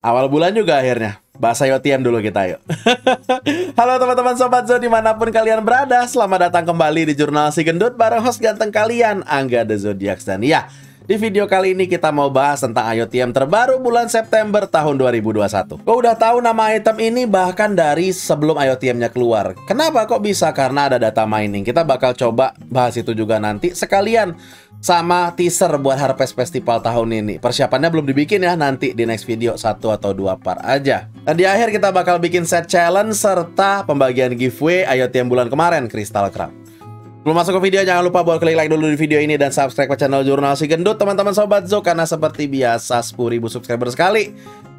Awal bulan juga akhirnya. Bahasa IOTM dulu kita yuk. Halo teman-teman Sobat Zone dimanapun kalian berada. Selamat datang kembali di Jurnal Si Gendut bareng host ganteng kalian, Angga The Zodiacs. Dan ya, di video kali ini kita mau bahas tentang IOTM terbaru bulan September tahun 2021. Kau udah tahu nama item ini bahkan dari sebelum IOTM-nya keluar. Kenapa kok bisa? Karena ada data mining. Kita bakal coba bahas itu juga nanti sekalian sama teaser buat Harvest Festival tahun ini. Persiapannya belum dibikin ya, nanti di next video 1 atau 2 part aja. Dan di akhir kita bakal bikin set challenge serta pembagian giveaway IOTM bulan kemarin, Crystal Crown. Sebelum masuk ke video, jangan lupa buat klik like dulu di video ini dan subscribe ke channel Jurnal Si Gendut teman-teman Sobat Zo, karena seperti biasa 10.000 subscriber sekali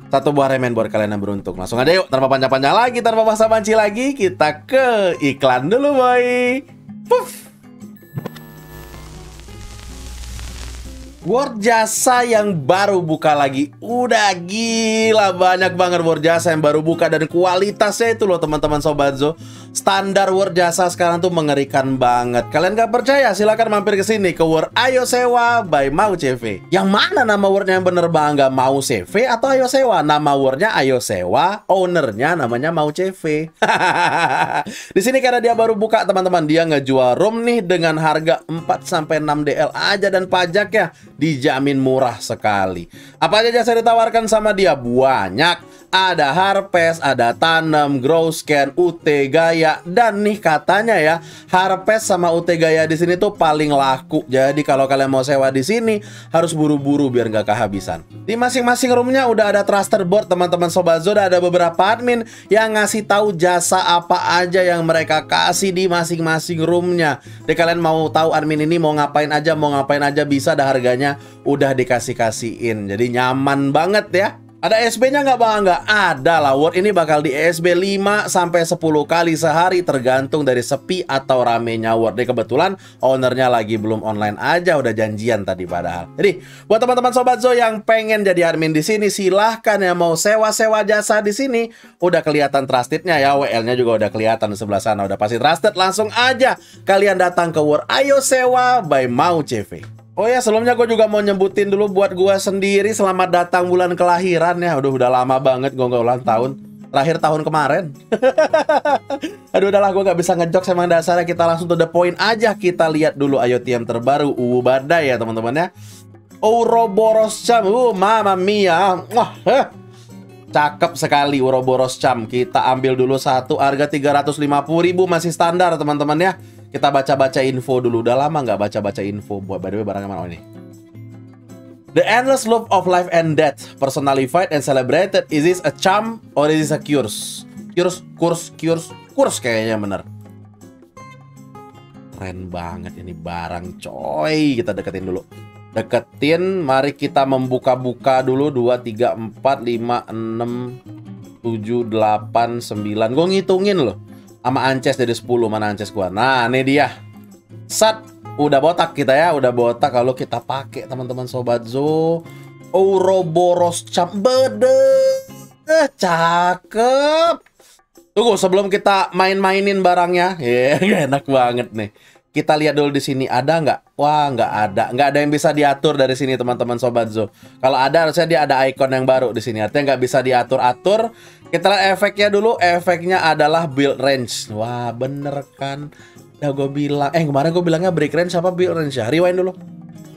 1 buah remen buat kalian yang beruntung. Langsung aja yuk, tanpa panjang-panjang lagi, tanpa bahasa banci lagi, kita ke iklan dulu boy. Puff. World jasa yang baru buka lagi. Udah gila banyak banget world jasa yang baru buka. Dan kualitasnya itu loh teman-teman Sobat Zo, standar world jasa sekarang tuh mengerikan banget. Kalian gak percaya? Silahkan mampir ke sini ke World Ayo Sewa by Mau CV. Yang mana nama wordnya yang bener bang? Gak Mau CV atau Ayo Sewa? Nama wordnya Ayo Sewa, ownernya namanya Mau CV. Di sini karena dia baru buka teman-teman, dia ngejual room nih dengan harga 4-6 DL aja. Dan pajaknya dijamin murah sekali. Apa aja jasa ditawarkan sama dia? Banyak. Ada harvest, ada tanam, grow scan, UT gaya. Dan nih katanya ya, harvest sama UT gaya di sini tuh paling laku. Jadi kalau kalian mau sewa di sini harus buru-buru biar nggak kehabisan. Di masing-masing roomnya udah ada thruster board teman-teman Sobat Zo. Ada beberapa admin yang ngasih tahu jasa apa aja yang mereka kasih di masing-masing roomnya. Jadi kalian mau tahu admin ini mau ngapain aja bisa. Ada harganya udah dikasih-kasihin. Jadi nyaman banget ya. Ada ESB-nya nggak bang? Nggak ada lah. Word ini bakal di ESB 5-10 kali sehari tergantung dari sepi atau ramenya word. Jadi kebetulan ownernya lagi belum online aja, udah janjian tadi padahal. Jadi buat teman-teman Sobat Zo yang pengen jadi admin di sini, silahkan ya, mau sewa-sewa jasa di sini. Udah kelihatan trusted-nya ya, WL-nya juga udah kelihatan di sebelah sana, udah pasti trusted. Langsung aja kalian datang ke World Ayo Sewa by Mau CV. Oh ya, sebelumnya gue juga mau nyebutin dulu buat gue sendiri, selamat datang bulan kelahiran ya. Udah lama banget gue nggak ulang tahun. Lahir tahun kemarin. Aduh udahlah, gue nggak bisa ngejok sama dasarnya. Kita langsung to the point aja. Kita lihat dulu IOTM terbaru badai ya teman-teman ya. Ouroboros Charm. Mama mia. Wah, cakep sekali Ouroboros Charm. Kita ambil dulu satu, harga 350.000, masih standar teman-teman ya. Kita baca-baca info dulu. Udah lama nggak baca-baca info. By the way, barangnya mana? Oh, ini. The endless loop of life and death, personalified and celebrated. Is this a charm or is this a curse? Curse kayaknya bener. Keren banget ini barang coy. Kita deketin dulu. Deketin. Mari kita membuka-buka dulu. 2, 3, 4, 5, 6, 7, 8, 9. Gue ngitungin loh sama Ances dari 10, mana Ances gua. Nah, ini dia. Sat, udah botak kita ya, udah botak kalau kita pakai teman-teman Sobat Zo. Ouroboros Charm cakep. Tunggu sebelum kita main-mainin barangnya. Ya, enak banget nih. Kita lihat dulu di sini ada nggak? Wah, nggak ada. Nggak ada yang bisa diatur dari sini teman-teman Sobat Zo. Kalau ada harusnya dia ada icon yang baru di sini. Artinya nggak bisa diatur-atur. Kita lihat efeknya dulu. Efeknya adalah build range. Wah, bener kan? Udah gue bilang. Kemarin gue bilangnya break range apa build range ya? Rewind dulu.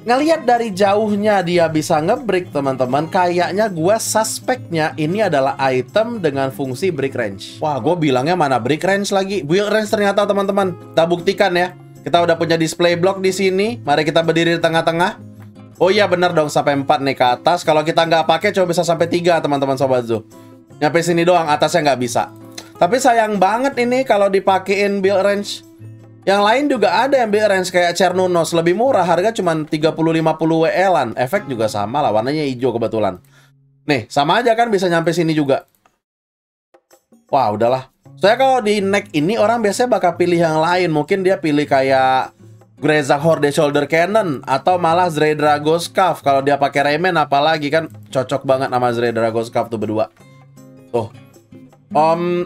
Ngelihat dari jauhnya dia bisa nge-break teman-teman. Kayaknya gue suspeknya ini adalah item dengan fungsi break range. Wah, gue bilangnya mana break range lagi? Build range ternyata teman-teman. Kita buktikan ya. Kita udah punya display block di sini. Mari kita berdiri di tengah-tengah. Oh iya bener dong, sampai 4 nih ke atas. Kalau kita nggak pakai cuma bisa sampai 3 teman-teman Sobat Zo. Nyampe sini doang, atasnya nggak bisa. Tapi sayang banget ini kalau dipakein build range. Yang lain juga ada yang build range kayak Chernunos, lebih murah, harga cuma 30-50 WL-an. Efek juga sama lah, warnanya hijau kebetulan. Nih, sama aja kan bisa nyampe sini juga. Wah, udahlah. Soalnya kalau di neck ini orang biasanya bakal pilih yang lain. Mungkin dia pilih kayak Grezak Horde Shoulder Cannon atau malah Zredragoskaf. Kalau dia pakai Rayman apalagi kan cocok banget sama Zredragoskaf tuh berdua. Tuh.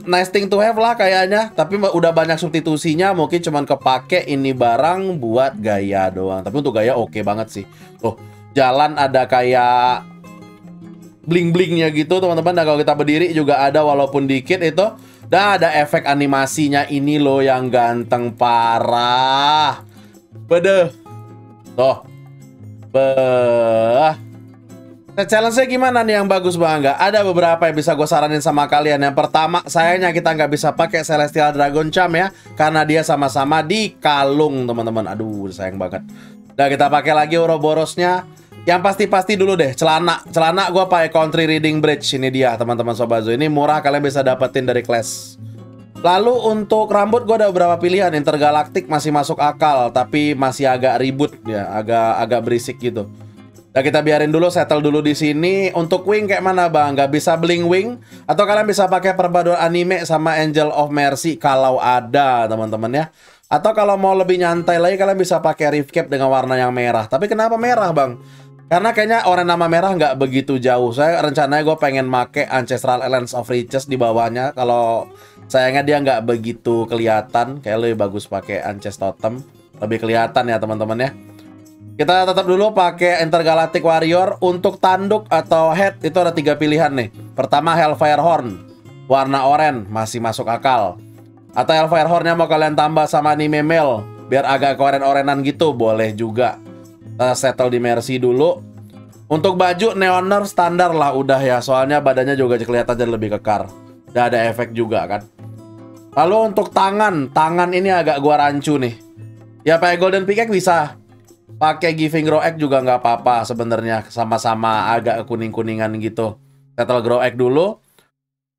Nice thing to have lah kayaknya, tapi udah banyak substitusinya, mungkin cuman kepake ini barang buat gaya doang. Tapi untuk gaya oke banget sih. Tuh, jalan ada kayak bling-blingnya gitu teman-teman. Nah kalau kita berdiri juga ada walaupun dikit itu. Dan ada efek animasinya ini loh yang ganteng parah. Bede. Tuh. Beh. Nah, challenge-nya gimana nih yang bagus banget? Ada beberapa yang bisa gue saranin sama kalian. Yang pertama, sayangnya kita nggak bisa pakai Celestial Dragon Charm ya, karena dia sama-sama di kalung, teman-teman. Aduh, sayang banget. Nah, kita pakai lagi Ouroborosnya. Yang pasti-pasti dulu deh, celana. Celana gue pakai Country Reading Bridge. Ini dia, teman-teman Sobazo. Ini murah, kalian bisa dapetin dari Clash. Lalu untuk rambut gue ada beberapa pilihan. Intergalaktik masih masuk akal, tapi masih agak ribut ya, agak berisik gitu. Nah, kita biarin dulu, settle dulu di sini. Untuk wing kayak mana bang? Gak bisa bling wing? Atau kalian bisa pakai perpaduan anime sama Angel of Mercy kalau ada teman-teman ya. Atau kalau mau lebih nyantai lagi kalian bisa pakai Rift Cap dengan warna yang merah. Tapi kenapa merah bang? Karena kayaknya orang nama merah nggak begitu jauh. Saya rencananya gue pengen make Ancestral Lands of Riches di bawahnya. Kalau sayangnya dia nggak begitu kelihatan. Kayak lebih bagus pakai Ancest Totem. Lebih kelihatan ya teman-teman ya. Kita tetap dulu pakai Intergalactic Warrior. Untuk tanduk atau head itu ada 3 pilihan nih. Pertama Hellfire Horn, warna oranye masih masuk akal. Atau Hellfire Hornnya mau kalian tambah sama anime Mel, biar agak oranye-orenan gitu, boleh juga. Kita settle di Mercy dulu. Untuk baju Neon Nerf standar lah udah ya, soalnya badannya juga kelihatan jadi lebih kekar. Dan ada efek juga kan. Lalu untuk tangan, tangan ini agak gua rancu nih. Ya pakai Golden Pickaxe bisa. Pakai Giving Grow egg juga nggak apa-apa sebenarnya, sama-sama agak kuning-kuningan gitu. Settle Grow egg dulu.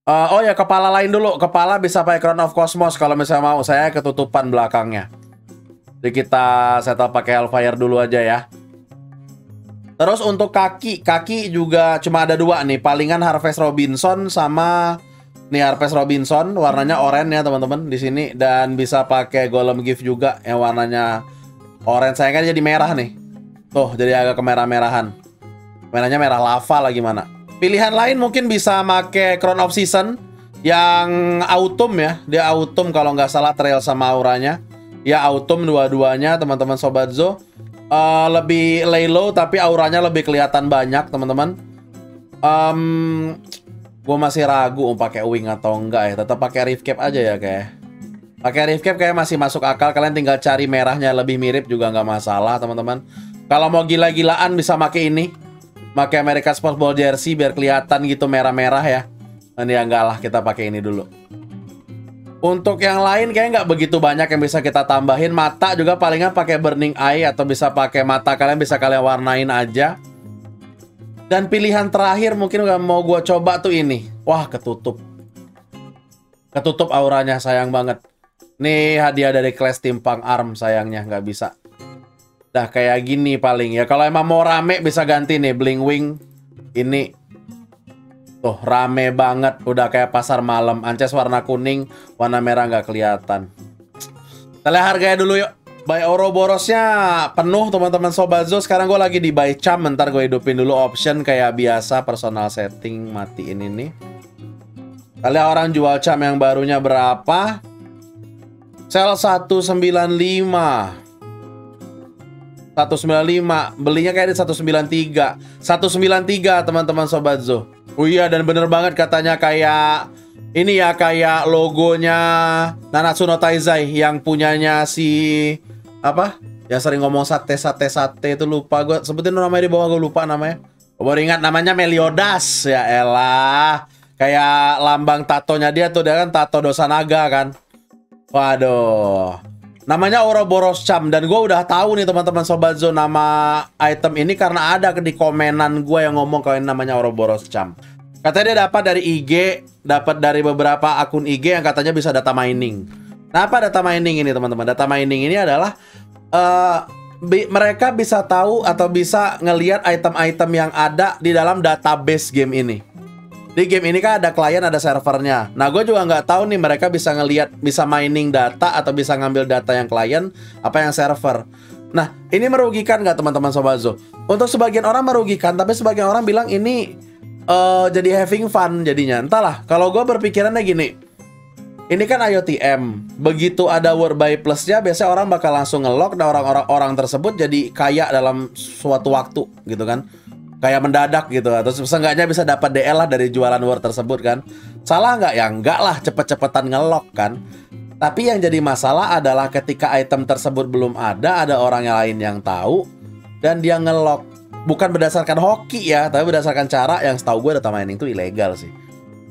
Oh ya, kepala lain dulu. Kepala bisa pakai Crown of Cosmos kalau misalnya mau. Saya ketutupan belakangnya. Jadi kita settle pakai Alphair dulu aja ya. Terus untuk kaki, kaki juga cuma ada 2 nih. Palingan Harvest Robinson sama nih Harvest Robinson, warnanya oranye ya teman-teman di sini, dan bisa pakai Golem Gift juga yang warnanya orange. Saya kan jadi merah nih. Tuh, jadi agak kemerah-merahan. Merahnya merah lava lah gimana. Pilihan lain mungkin bisa make Crown of Season yang autumn ya. Dia autumn kalau nggak salah trail sama auranya. Ya autumn dua-duanya teman-teman Sobat Zo. Lebih lay low tapi auranya lebih kelihatan banyak teman-teman. Gue masih ragu mau pakai wing atau enggak ya. Tetap pakai Rift Cap aja ya kayak. Pakai Rift Cap kayak masih masuk akal. Kalian tinggal cari merahnya lebih mirip juga nggak masalah teman-teman. Kalau mau gila-gilaan bisa pakai ini, pakai American Sportsball jersey biar kelihatan gitu merah-merah ya. Nanti ya enggak lah, kita pakai ini dulu. Untuk yang lain kayak nggak begitu banyak yang bisa kita tambahin. Mata juga palingan pakai burning eye atau bisa pakai mata kalian, bisa kalian warnain aja. Dan pilihan terakhir mungkin nggak mau gue coba tuh ini. Wah ketutup, ketutup auranya sayang banget. Nih hadiah dari Clash Timpang Arm, sayangnya nggak bisa. Dah kayak gini paling ya. Kalau emang mau rame bisa ganti nih bling wing. Ini tuh rame banget, udah kayak pasar malam. Ances warna kuning, warna merah nggak kelihatan. Kita lihat harganya dulu yuk. Buy Ouroborosnya penuh teman-teman Sobazo. Sekarang gue lagi di buy charm. Ntar gue hidupin dulu option kayak biasa. Personal setting matiin ini. Kita lihat orang jual charm yang barunya berapa. Sel 195. 195. Belinya kayak di 193. 193 teman-teman Sobat Zo. Oh iya, dan bener banget katanya kayak ini ya, kayak logonya Nanatsu no Taizai yang punyanya si apa? Yang sering ngomong sate itu, lupa gue sebutin namanya di bawah, gue lupa namanya. Gue baru ingat namanya Meliodas. Ya elah. Kayak lambang tatonya dia tuh, dia kan tato dosa naga kan. Waduh, namanya Ouroboros Charm. Dan gue udah tahu nih teman-teman Sobat Zo nama item ini karena ada di komenan gue yang ngomong kalau ini namanya Ouroboros Charm. Katanya dia dapat dari IG, dapat dari beberapa akun IG yang katanya bisa data mining. Nah, apa data mining ini teman-teman? Data mining ini adalah mereka bisa tahu atau bisa ngelihat item-item yang ada di dalam database game ini. Di game ini kan ada klien, ada servernya. Nah, gue juga nggak tahu nih mereka bisa ngelihat, bisa mining data atau bisa ngambil data yang klien, apa yang server. Nah, ini merugikan nggak teman-teman Sobat Zo? Untuk sebagian orang merugikan, tapi sebagian orang bilang ini jadi having fun jadinya. Entahlah, kalau gue berpikirannya gini. Ini kan IOTM. Begitu ada World Buy Plus-nya, biasanya orang bakal langsung nge-lock. Nah, orang tersebut jadi kaya dalam suatu waktu gitu kan. kayak mendadak gitu, atau seenggaknya bisa dapat DL lah dari jualan war tersebut kan. Salah nggak? Ya nggak lah, cepet-cepetan ngelok kan. Tapi yang jadi masalah adalah ketika item tersebut belum ada orang yang lain yang tahu dan dia ngelok. Bukan berdasarkan hoki ya, tapi berdasarkan cara yang setahu gue data mining itu ilegal sih.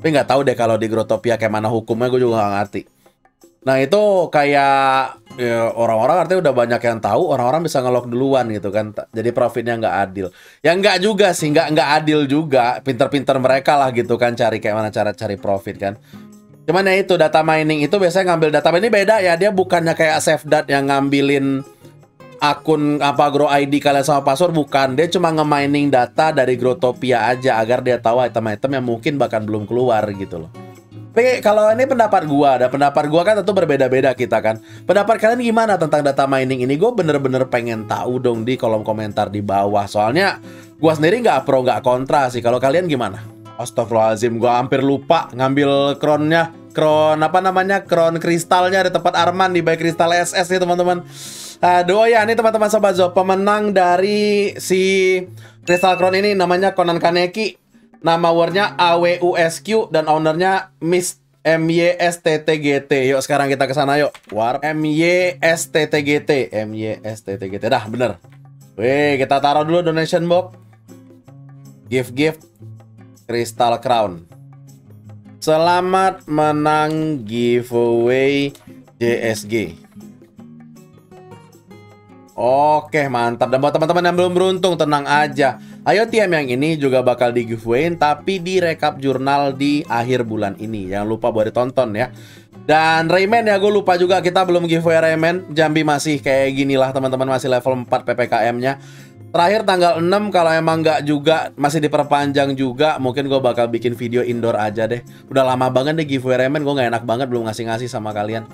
Tapi nggak tahu deh kalau di Growtopia kayak mana hukumnya, gue juga nggak ngerti. Nah itu kayak orang-orang ya, artinya udah banyak yang tahu, orang-orang bisa ngelok duluan gitu kan. Jadi profitnya nggak adil. Ya nggak juga sih, nggak adil juga. Pinter-pinter mereka lah gitu kan, cari kayak mana cara cari profit kan. Cuman ya itu data mining itu biasanya ngambil data mining beda ya. Dia bukannya kayak SafeDat yang ngambilin akun apa Grow ID kalian sama password, bukan. Dia cuma nge-mining data dari Growtopia aja agar dia tahu item-item yang mungkin bahkan belum keluar gitu loh. Tapi kalau ini pendapat gua, ada pendapat gua kan tentu berbeda-beda kita kan. Pendapat kalian gimana tentang data mining ini? Gue bener-bener pengen tahu dong di kolom komentar di bawah. Soalnya gua sendiri nggak pro nggak kontra sih. Kalau kalian gimana? Astagfirullahaladzim, gua hampir lupa ngambil crown-nya. Crown apa namanya? Crown kristalnya di tempat Arman di baik kristal SS nih teman-teman. Aduh ya, ini teman-teman Sobat Zo, pemenang dari si Crystal Crown ini namanya Conan Kaneki. Nama warnya AWUSQ dan ownernya Miss MYSTTGT. Yuk sekarang kita ke sana yuk. Warp MYSTTGT. MYSTTGT. Dah bener. Wih, kita taruh dulu donation box. Gift Crystal Crown. Selamat menang giveaway JSG. Oke, mantap. Dan buat teman-teman yang belum beruntung, tenang aja. IOTM yang ini juga bakal di giveaway-in, tapi di rekap jurnal di akhir bulan ini. Jangan lupa buat ditonton ya. Dan Rayman ya, gue lupa juga kita belum giveaway Rayman. Jambi masih kayak ginilah teman-teman, masih level 4 PPKM-nya. Terakhir tanggal 6 kalau emang nggak juga masih diperpanjang juga, mungkin gue bakal bikin video indoor aja deh. Udah lama banget deh giveaway Rayman, gue nggak enak banget belum ngasih-ngasih sama kalian.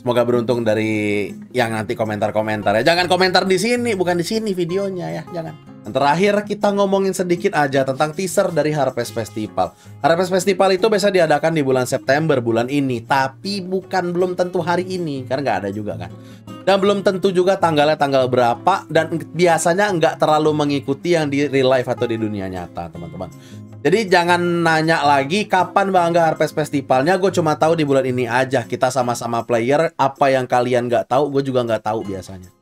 Semoga beruntung dari yang nanti komentar-komentar ya. Jangan komentar di sini, bukan di sini videonya ya, jangan. Dan terakhir kita ngomongin sedikit aja tentang teaser dari Harvest Festival. Harvest Festival itu biasa diadakan di bulan September bulan ini, tapi bukan belum tentu hari ini karena nggak ada juga kan. Dan belum tentu juga tanggalnya tanggal berapa, dan biasanya nggak terlalu mengikuti yang di real life atau di dunia nyata teman-teman. Jadi jangan nanya lagi kapan Bangga Harvest Festivalnya, gue cuma tahu di bulan ini aja. Kita sama-sama player, apa yang kalian nggak tahu, gue juga nggak tahu biasanya.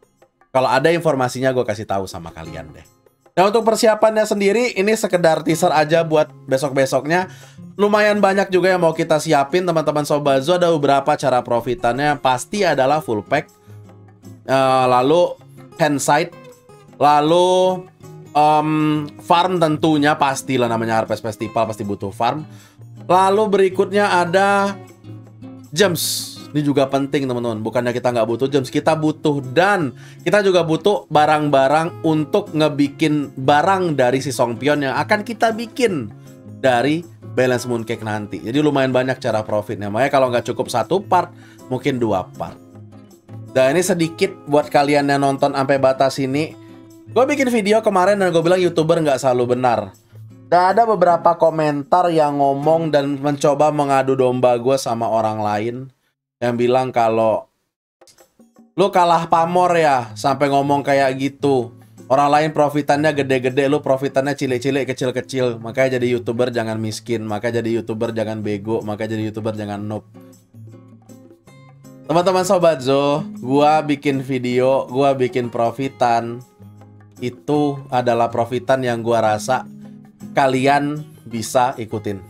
Kalau ada informasinya gue kasih tahu sama kalian deh. Nah untuk persiapannya sendiri, ini sekedar teaser aja buat besok-besoknya. Lumayan banyak juga yang mau kita siapin teman-teman Sobat Zo, ada beberapa cara profitannya. Pasti adalah full pack, lalu hand side, lalu farm tentunya, pastilah namanya Harvest Festival pasti butuh farm. Lalu berikutnya ada gems. Ini juga penting teman-teman, bukannya kita nggak butuh gems, kita butuh. Dan kita juga butuh barang-barang untuk ngebikin barang dari si Songpion yang akan kita bikin dari balance mooncake nanti. Jadi lumayan banyak cara profitnya, makanya kalau nggak cukup satu part, mungkin dua part. Dan ini sedikit buat kalian yang nonton sampai batas ini. Gue bikin video kemarin dan gue bilang YouTuber nggak selalu benar. Dan ada beberapa komentar yang ngomong dan mencoba mengadu domba gue sama orang lain, yang bilang kalau lu kalah pamor ya sampai ngomong kayak gitu. Orang lain profitannya gede-gede, lu profitannya cilik-cilik, kecil-kecil. Makanya jadi YouTuber jangan miskin, makanya jadi YouTuber jangan bego, makanya jadi YouTuber jangan noob. Teman-teman Sobat Zo, gua bikin video, gua bikin profitan. Itu adalah profitan yang gua rasa kalian bisa ikutin.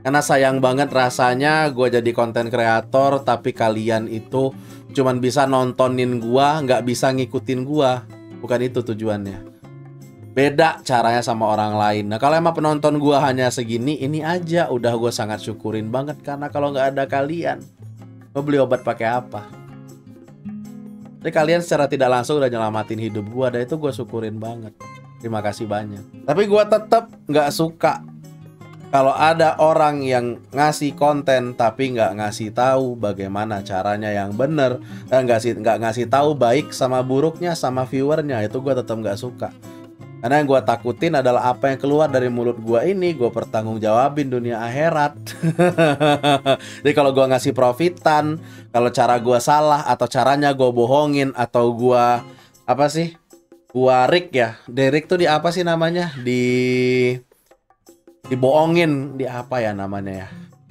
Karena sayang banget rasanya gua jadi konten kreator, tapi kalian itu cuman bisa nontonin gua, nggak bisa ngikutin gua. Bukan itu tujuannya. Beda caranya sama orang lain. Nah kalau emang penonton gua hanya segini, ini aja udah gua sangat syukurin banget. Karena kalau nggak ada kalian, gua beli obat pakai apa? Jadi kalian secara tidak langsung udah nyelamatin hidup gua, dan itu gue syukurin banget. Terima kasih banyak. Tapi gue tetap nggak suka kalau ada orang yang ngasih konten tapi nggak ngasih tahu bagaimana caranya yang bener, dan nggak ngasih tahu baik sama buruknya sama viewernya. Itu gue tetap nggak suka. Karena yang gue takutin adalah apa yang keluar dari mulut gue ini, gue pertanggungjawabin dunia akhirat. Jadi kalau gue ngasih profitan, kalau cara gue salah atau caranya gue bohongin, atau gue apa sih, Warik ya, Derek tuh di apa sih namanya? Dibohongin, di apa ya namanya ya?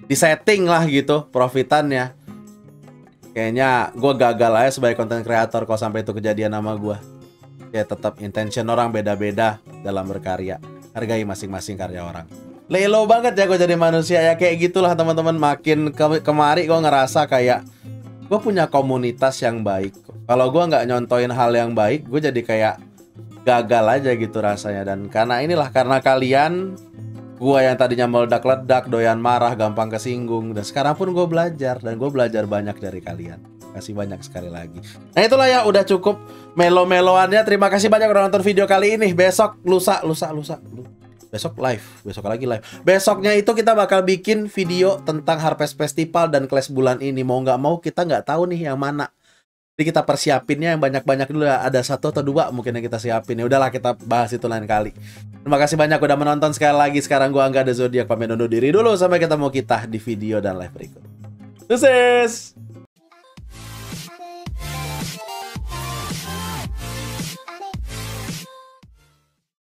Di setting lah gitu profitannya. Kayaknya gue gagal aja sebagai konten kreator kalau sampai itu kejadian sama gue. Ya tetap intention orang beda-beda dalam berkarya. Hargai masing-masing karya orang. Lelo banget ya gue jadi manusia ya, kayak gitulah teman-teman. Makin kemari gue ngerasa kayak gue punya komunitas yang baik. Kalau gue nggak nyontoin hal yang baik, gue jadi kayak gagal aja gitu rasanya. Dan karena inilah, karena kalian, gue yang tadinya meledak-ledak, doyan marah, gampang kesinggung, dan sekarang pun gue belajar, dan gue belajar banyak dari kalian. Terima kasih banyak sekali lagi. Nah itulah ya, udah cukup melo-meloannya. Terima kasih banyak udah nonton video kali ini. Besok, lusa. Besok live, besok lagi live. Besoknya itu kita bakal bikin video tentang Harvest Festival dan clash bulan ini. Mau nggak mau kita nggak tahu nih yang mana. Jadi kita persiapinnya yang banyak-banyak dulu. Ada satu atau dua mungkin yang kita siapin. Ya udahlah, kita bahas itu lain kali. Terima kasih banyak udah menonton sekali lagi. Sekarang gua nggak ada zodiak, pamit undur diri dulu. Sampai ketemu kita di video dan live berikut. This is